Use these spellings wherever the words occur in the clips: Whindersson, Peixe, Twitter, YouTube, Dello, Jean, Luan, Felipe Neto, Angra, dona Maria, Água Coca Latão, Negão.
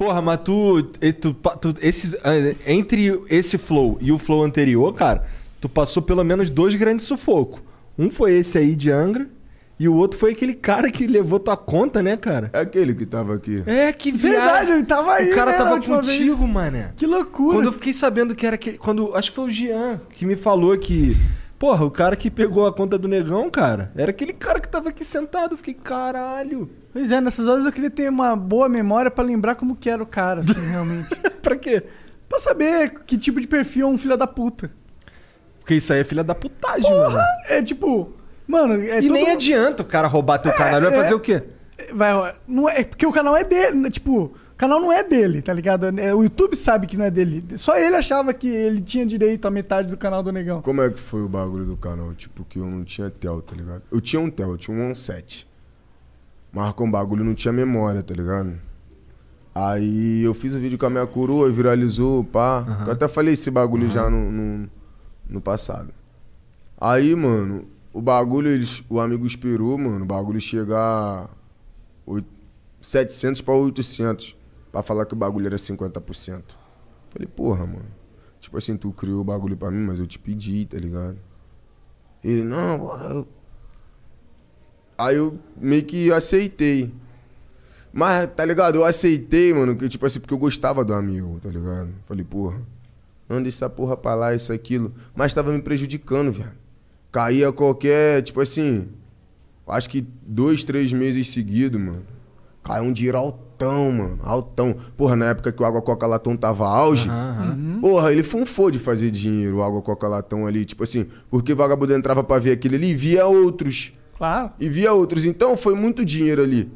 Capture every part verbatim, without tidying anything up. Porra, mas tu, tu, tu esse, entre esse flow e o flow anterior, cara, tu passou pelo menos dois grandes sufocos. Um foi esse aí de Angra e o outro foi aquele cara que levou tua conta, né, cara? É aquele que tava aqui. É, que verdade, ele tava aí, o cara, né, tava contigo, vez. Mané. Que loucura. Quando eu fiquei sabendo que era aquele... Quando, acho que foi o Jean que me falou que... Porra, o cara que pegou a conta do Negão, cara, era aquele cara que tava aqui sentado. Eu fiquei, caralho. Pois é, nessas horas eu queria ter uma boa memória pra lembrar como que era o cara, assim, realmente. Pra quê? Pra saber que tipo de perfil é um filho da puta. Porque isso aí é filha da putagem, porra, mano. É tipo... Mano, é e todo... nem adianta o cara roubar teu é, canal. Vai é, fazer o quê? Vai, não é, porque o canal é dele. Tipo, o canal não é dele, tá ligado? O YouTube sabe que não é dele. Só ele achava que ele tinha direito à metade do canal do Negão. Como é que foi o bagulho do canal? Tipo, que eu não tinha tel, tá ligado? Eu tinha um tel, eu tinha um um sete. Mas com o bagulho não tinha memória, tá ligado? Aí eu fiz o um vídeo com a minha coroa e viralizou, pá. Uhum. Eu até falei esse bagulho uhum. já no... no... no passado. Aí, mano, o bagulho, eles, o amigo esperou, mano, o bagulho chegar setecentos pra oitocentos, pra falar que o bagulho era cinquenta por cento. Falei, porra, mano, tipo assim, tu criou o bagulho pra mim, mas eu te pedi, tá ligado? Ele, não, porra. Aí eu meio que aceitei. Mas, tá ligado, eu aceitei, mano, que, tipo assim, porque eu gostava do amigo, tá ligado? Falei, porra. Não, deixa essa porra pra lá, isso, aquilo. Mas tava me prejudicando, velho. Caía qualquer, tipo assim... Acho que dois, três meses seguidos, mano. Caiu um dinheiro altão, mano. Altão. Porra, na época que o Água Coca Latão tava auge... Uhum, uhum. Porra, ele funfou de fazer dinheiro, o Água Coca Latão ali. Tipo assim, porque o vagabundo entrava pra ver aquilo ali e via outros. Claro. E via outros. Então, foi muito dinheiro ali.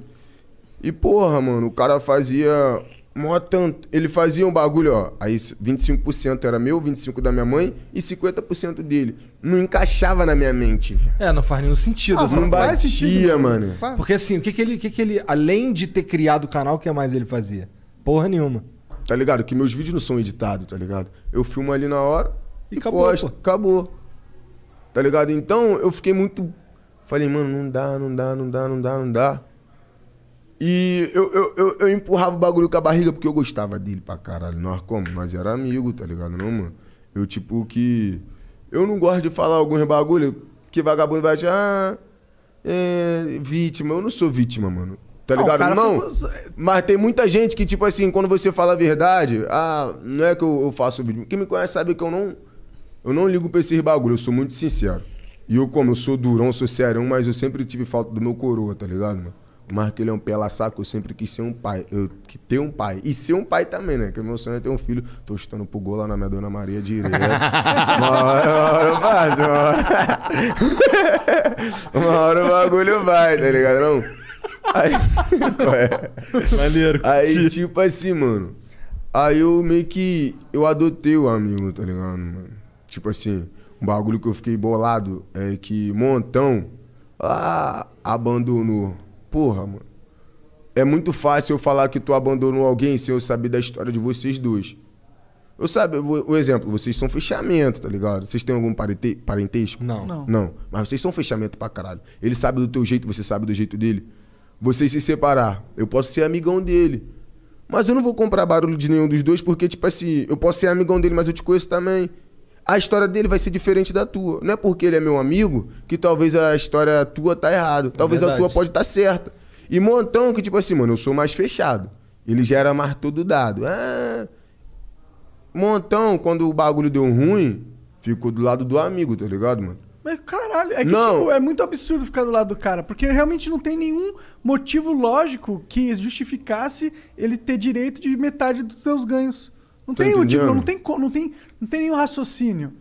E, porra, mano, o cara fazia... Mó tanto. Ele fazia um bagulho, ó. Aí vinte e cinco por cento era meu, vinte e cinco por cento da minha mãe e cinquenta por cento dele. Não encaixava na minha mente. Véio. É, não faz nenhum sentido. Ah, não batia, sentido, mano. Faz. Porque assim, o que que ele, que que ele... Além de ter criado o canal, o que mais ele fazia? Porra nenhuma. Tá ligado? Que meus vídeos não são editados, tá ligado? Eu filmo ali na hora e, e acabou, posto. Pô. Acabou. Tá ligado? Então, eu fiquei muito... Falei, mano, não dá, não dá, não dá, não dá, não dá. E eu, eu, eu, eu empurrava o bagulho com a barriga porque eu gostava dele pra caralho. Nós como? Nós era amigo, tá ligado? Não, mano. Eu tipo que... Eu não gosto de falar alguns bagulho que vagabundo vai achar... Ah, é, vítima. Eu não sou vítima, mano. Tá ligado? Não. não. Foi... Mas tem muita gente que tipo assim, quando você fala a verdade... Ah, não é que eu, eu faço vídeo. Quem me conhece sabe que eu não... Eu não ligo pra esses bagulho. Eu sou muito sincero. E eu como? Eu sou durão, sou serão, mas eu sempre tive falta do meu coroa, tá ligado, mano? Mas que ele é um pela saco, eu sempre quis ser um pai. Eu que ter um pai. E ser um pai também, né? Porque meu sonho é ter um filho. Tô chutando pro gol lá na minha dona Maria direto. Uma hora, uma hora eu faço, uma hora. Uma hora o bagulho vai, tá ligado? Não? Aí, é? Maneiro. Aí, tipo assim, mano. Aí eu meio que... Eu adotei o amigo, tá ligado, mano? Tipo assim, um bagulho que eu fiquei bolado é que Montão ah, abandonou. Porra, mano. É muito fácil eu falar que tu abandonou alguém sem eu saber da história de vocês dois. Eu sabe, o exemplo, vocês são fechamento, tá ligado? Vocês têm algum parente, parentesco? Não. não. Não. Mas vocês são fechamento pra caralho. Ele sabe do teu jeito, você sabe do jeito dele. Vocês se separar, eu posso ser amigão dele. Mas eu não vou comprar barulho de nenhum dos dois porque, tipo assim, eu posso ser amigão dele, mas eu te conheço também. A história dele vai ser diferente da tua. Não é porque ele é meu amigo que talvez a história tua tá errada. Talvez é a tua pode tá certa. E Montão, que tipo assim, mano, eu sou mais fechado. Ele já era mais todo dado. Ah. Montão, quando o bagulho deu ruim, ficou do lado do amigo, tá ligado, mano? Mas caralho, é que não. Tipo, é muito absurdo ficar do lado do cara. Porque realmente não tem nenhum motivo lógico que justificasse ele ter direito de metade dos teus ganhos. Não tem, tipo, não, tem, não, tem, não tem nenhum raciocínio.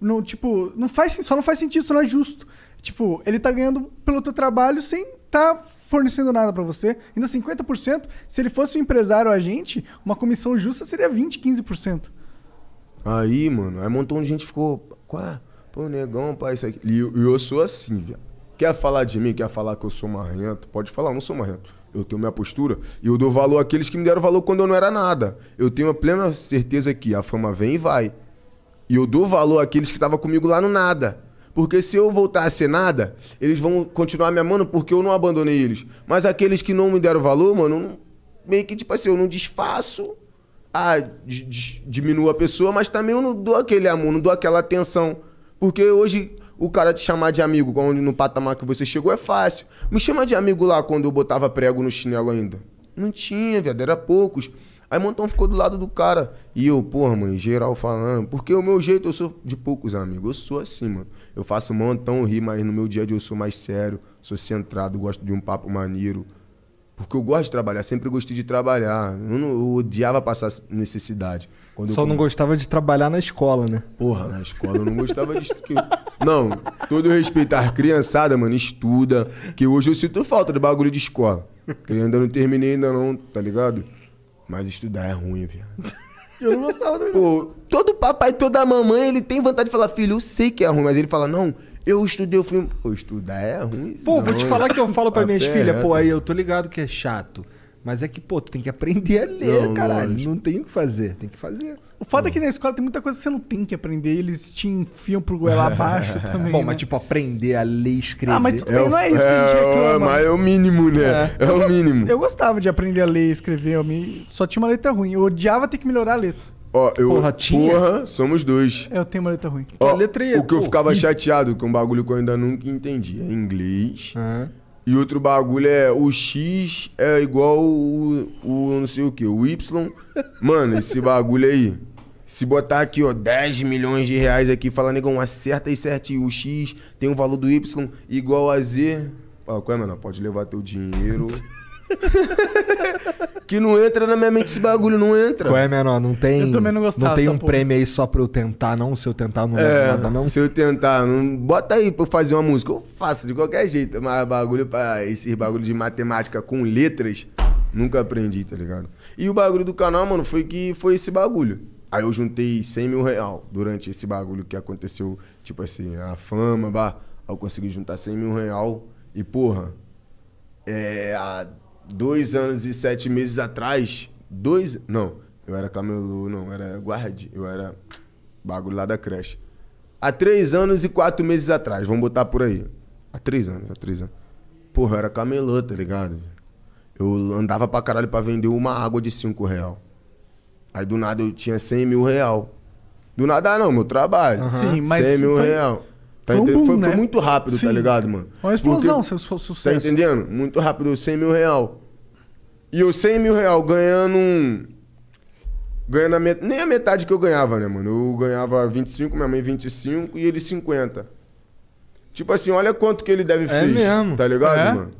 Não, tipo, não faz, só não faz sentido, isso não é justo. Tipo, ele tá ganhando pelo teu trabalho sem tá fornecendo nada pra você. Ainda cinquenta por cento, se ele fosse um empresário ou agente, uma comissão justa seria vinte por cento, quinze por cento. Aí, mano, aí um montão de gente ficou... Quá? Pô, Negão, pá, isso aqui... E eu, eu sou assim, velho. Quer falar de mim? Quer falar que eu sou marrento? Pode falar, eu não sou marrento. Eu tenho minha postura e eu dou valor àqueles que me deram valor quando eu não era nada. Eu tenho a plena certeza que a fama vem e vai. E eu dou valor àqueles que estavam comigo lá no nada. Porque se eu voltar a ser nada, eles vão continuar me amando porque eu não abandonei eles. Mas aqueles que não me deram valor, mano, meio que, tipo assim, eu não desfaço, ah, diminuo a pessoa, mas também eu não dou aquele amor, não dou aquela atenção. Porque hoje o cara te chamar de amigo, onde no patamar que você chegou, é fácil. Me chama de amigo lá quando eu botava prego no chinelo ainda. Não tinha, viado, era poucos. Aí Montão ficou do lado do cara. E eu, porra, mãe, geral falando. Porque o meu jeito, eu sou de poucos amigos. Eu sou assim, mano. Eu faço Montão rir, mas no meu dia a dia eu sou mais sério. Sou centrado, gosto de um papo maneiro. Porque eu gosto de trabalhar, sempre gostei de trabalhar. Eu, não, eu odiava passar necessidade. Quando Só eu... não gostava de trabalhar na escola, né? Porra, na escola eu não gostava de... Não, todo respeito às criançada, mano, estuda. Que hoje eu sinto falta de bagulho de escola. Que eu ainda não terminei, ainda não, tá ligado? Mas estudar é ruim, viado. Eu não gostava também. Pô, todo papai, toda mamãe, ele tem vontade de falar, filho, eu sei que é ruim, mas ele fala, não, eu estudei o filme. Pô, estudar é ruim. Pô, vou te falar que eu falo pra minhas filhas, pô, aí eu tô ligado que é chato. Mas é que, pô, tu tem que aprender a ler, caralho. Não tem o que fazer, tem que fazer. O fato é que na escola tem muita coisa que você não tem que aprender, eles te enfiam pro goela abaixo também. Bom, mas tipo, aprender a ler e escrever... Ah, mas tudo bem, não é isso que a gente reclama. Mas é o mínimo, né? É o mínimo. Eu gostava de aprender a ler e escrever, só tinha uma letra ruim. Eu odiava ter que melhorar a letra. Ó, eu, porra, tinha? Porra, somos dois. Eu tenho uma letra ruim. Ó, letra é, o que eu ficava chateado, que é um bagulho que eu ainda nunca entendi, é inglês. Uhum. E outro bagulho é o X é igual o, o não sei o que, o Y. Mano, esse bagulho aí. Se botar aqui, ó, dez milhões de reais aqui, fala, negão, acerta aí certinho. O X tem o valor do Y igual a Z. Fala, qual é, mano? Pode levar teu dinheiro. Que não entra na minha mente esse bagulho, não entra. Qual é, menor? Não tem. Eu também não gostava. Não tem um porra. prêmio aí só pra eu tentar, não? Se eu tentar, não é, levo nada, não? Se eu tentar, não. Bota aí pra eu fazer uma música. Eu faço de qualquer jeito. Mas bagulho pra. Esse bagulho de matemática com letras, nunca aprendi, tá ligado? E o bagulho do canal, mano, foi que foi esse bagulho. Aí eu juntei cem mil real durante esse bagulho que aconteceu, tipo assim, a fama, bah. Aí eu consegui juntar cem mil real. E, porra, é. A... Dois anos e sete meses atrás, dois... Não, eu era camelô, não, eu era guarde, eu era bagulho lá da creche. Há três anos e quatro meses atrás, vamos botar por aí. Há três anos, há três anos. Porra, eu era camelô, tá ligado? Eu andava pra caralho pra vender uma água de cinco real. Aí do nada eu tinha cem mil real. Do nada não, meu trabalho. Uhum. Sim, mas cem mil foi... real. Tá foi, um boom, foi, né? Foi muito rápido, sim, tá ligado, mano? Uma explosão, seu sucesso. Tá entendendo? Muito rápido, cem mil real. E eu cem mil real ganhando um... Ganhando a met... nem a metade que eu ganhava, né, mano? Eu ganhava vinte e cinco, minha mãe vinte e cinco e ele cinquenta. Tipo assim, olha quanto que ele deve é fez, mesmo. Tá ligado, é? Mano?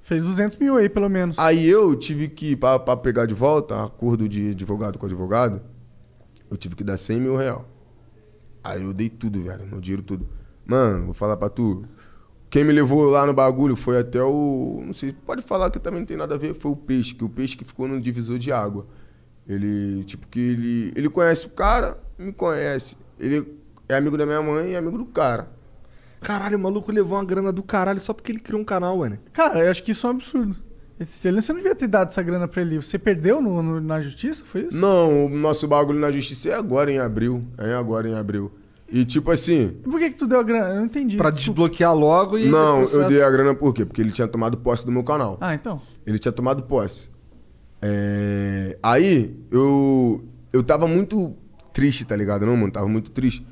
Fez duzentos mil aí, pelo menos. Aí eu tive que, pra, pra pegar de volta, acordo de advogado com advogado, eu tive que dar cem mil real. Aí eu dei tudo, velho, meu dinheiro tudo. Mano, vou falar pra tu. Quem me levou lá no bagulho foi até o... Não sei, pode falar que também não tem nada a ver. Foi o Peixe, que o Peixe que ficou no divisor de água. Ele, tipo que ele... Ele conhece o cara, me conhece. Ele é amigo da minha mãe e é amigo do cara. Caralho, o maluco levou uma grana do caralho só porque ele criou um canal, ué, né? Cara, eu acho que isso é um absurdo. Você não devia ter dado essa grana pra ele. Você perdeu no, no, na justiça, foi isso? Não, o nosso bagulho na justiça é agora, em abril. É agora, em abril. E tipo assim... E por que que tu deu a grana? Eu não entendi. Pra desbloquear logo e... Não, eu dei a grana por quê? Porque ele tinha tomado posse do meu canal. Ah, então. Ele tinha tomado posse. É... Aí, eu... Eu tava muito triste, tá ligado? Não, mano, tava muito triste.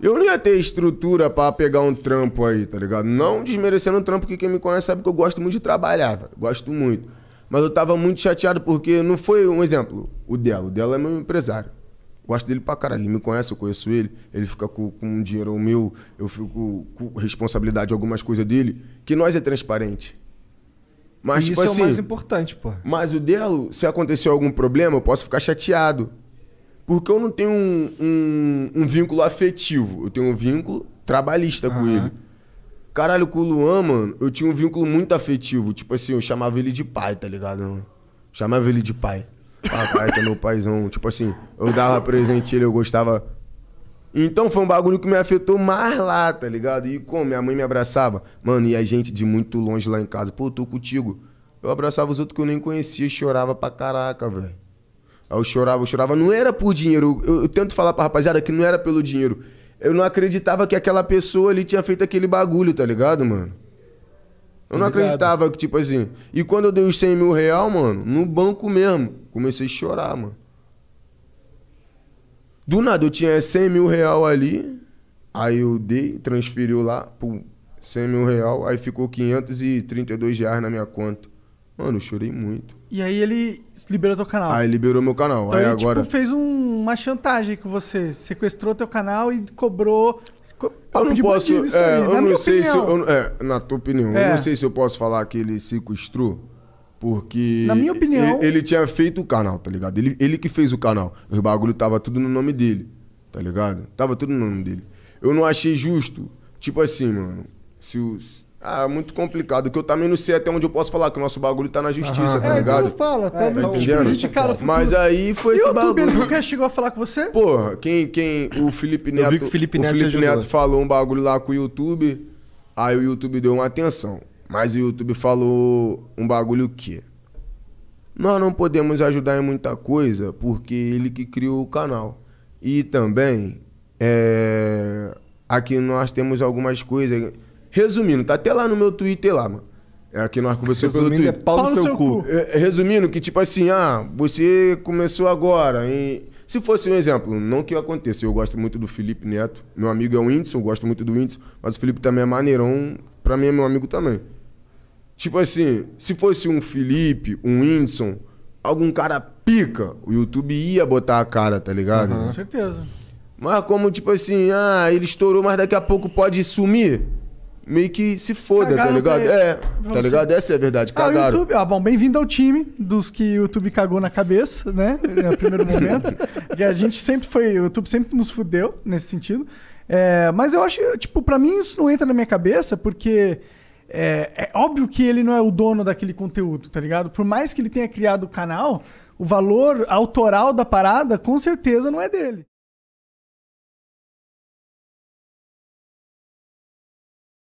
Eu não ia ter estrutura pra pegar um trampo aí, tá ligado? Não desmerecendo um trampo, porque quem me conhece sabe que eu gosto muito de trabalhar, velho. Gosto muito. Mas eu tava muito chateado porque não foi um exemplo. O Dello. O Dello é meu empresário. Gosto dele pra caralho, ele me conhece, eu conheço ele, ele fica com, com um dinheiro meu, eu fico com responsabilidade de algumas coisas dele, que nós é transparente. Mas, tipo assim, isso é o mais importante, pô. Mas o Dello, se acontecer algum problema, eu posso ficar chateado. Porque eu não tenho um, um, um vínculo afetivo, eu tenho um vínculo trabalhista com ele. Caralho, com o Luan, mano, eu tinha um vínculo muito afetivo, tipo assim, eu chamava ele de pai, tá ligado? Eu chamava ele de pai. Ah, cara, tá meu paizão. Tipo assim, eu dava presente ele, eu gostava. Então foi um bagulho que me afetou mais lá, tá ligado? E como minha mãe me abraçava, mano, e a gente de muito longe lá em casa, pô, eu tô contigo. Eu abraçava os outros que eu nem conhecia e chorava pra caraca, velho. Aí eu chorava, eu chorava, não era por dinheiro. Eu, eu, eu tento falar pra rapaziada que não era pelo dinheiro. Eu não acreditava que aquela pessoa ali tinha feito aquele bagulho, tá ligado, mano? Eu não acreditava que, tipo assim... E quando eu dei os cem mil reais, mano, no banco mesmo, comecei a chorar, mano. Do nada, eu tinha cem mil reais ali, aí eu dei, transferiu lá por cem mil reais, aí ficou quinhentos e trinta e dois reais na minha conta. Mano, eu chorei muito. E aí ele liberou teu canal? Aí liberou meu canal. Então aí ele, agora... tipo, fez um, uma chantagem com você, sequestrou teu canal e cobrou... Eu não posso, é, aí, eu não sei se eu, é, na tua opinião, é. eu não sei se eu posso falar que ele sequestrou, porque na minha opinião, ele, ele tinha feito o canal, tá ligado? Ele, ele que fez o canal, o bagulho tava tudo no nome dele, tá ligado? Tava tudo no nome dele. Eu não achei justo, tipo assim, mano, se os... Ah, muito complicado, que eu também não sei até onde eu posso falar, que o nosso bagulho tá na justiça, uhum. tá ligado? É, fala, tá é, mas aí foi e esse bagulho. O YouTube chegou a falar com você? Porra, quem, quem, o Felipe Neto, eu vi que o Felipe Neto, o Felipe Neto falou um bagulho lá com o YouTube, aí o YouTube deu uma atenção, mas o YouTube falou um bagulho que nós não podemos ajudar em muita coisa, porque ele que criou o canal. E também, é, aqui nós temos algumas coisas... Resumindo, tá até lá no meu Twitter lá, mano. É aqui nós conversamos pelo Twitter. Resumindo, é pau no seu, seu cu. cu. É, resumindo que, tipo assim, ah, você começou agora e... Se fosse um exemplo, não que aconteça, eu gosto muito do Felipe Neto, meu amigo é o Whindersson, eu gosto muito do Whindersson, mas o Felipe também é maneirão, pra mim é meu amigo também. Tipo assim, se fosse um Felipe, um Whindersson, algum cara pica, o YouTube ia botar a cara, tá ligado? Uhum. Com certeza. Mas como, tipo assim, ah, ele estourou, mas daqui a pouco pode sumir... Meio que se foda, cagaram, tá ligado? Pra... É, pra tá ligado? Essa é a verdade, cagaram. Ah, o YouTube... ah, bom, bem-vindo ao time dos que o YouTube cagou na cabeça, né? No primeiro momento. E a gente sempre foi... O YouTube sempre nos fudeu nesse sentido. É, mas eu acho... Tipo, pra mim isso não entra na minha cabeça, porque... É, é óbvio que ele não é o dono daquele conteúdo, tá ligado? Por mais que ele tenha criado o canal, o valor autoral da parada, com certeza, não é dele.